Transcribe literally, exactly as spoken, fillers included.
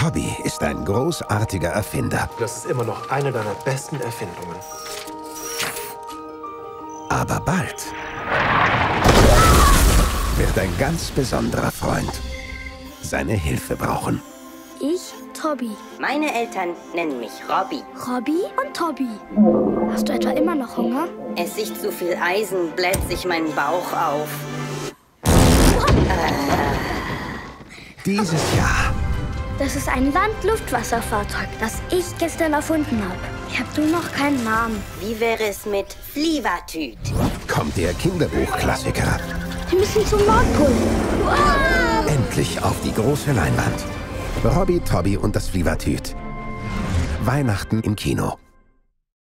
Tobbi ist ein großartiger Erfinder. Das ist immer noch eine deiner besten Erfindungen. Aber bald wird ein ganz besonderer Freund seine Hilfe brauchen. Ich, Tobbi. Meine Eltern nennen mich Robbi. Robbi und Tobbi. Hast du etwa immer noch Hunger? Es ist zu viel Eisen, bläht sich mein Bauch auf. Dieses Jahr. Das ist ein Landluftwasserfahrzeug, das ich gestern erfunden habe. Ich habe nur noch keinen Namen. Wie wäre es mit Fliewatüüt? Kommt der Kinderbuchklassiker. Wir müssen zum Nordpol. Wow. Endlich auf die große Leinwand. Robbi, Tobbi und das Fliewatüüt. Weihnachten im Kino.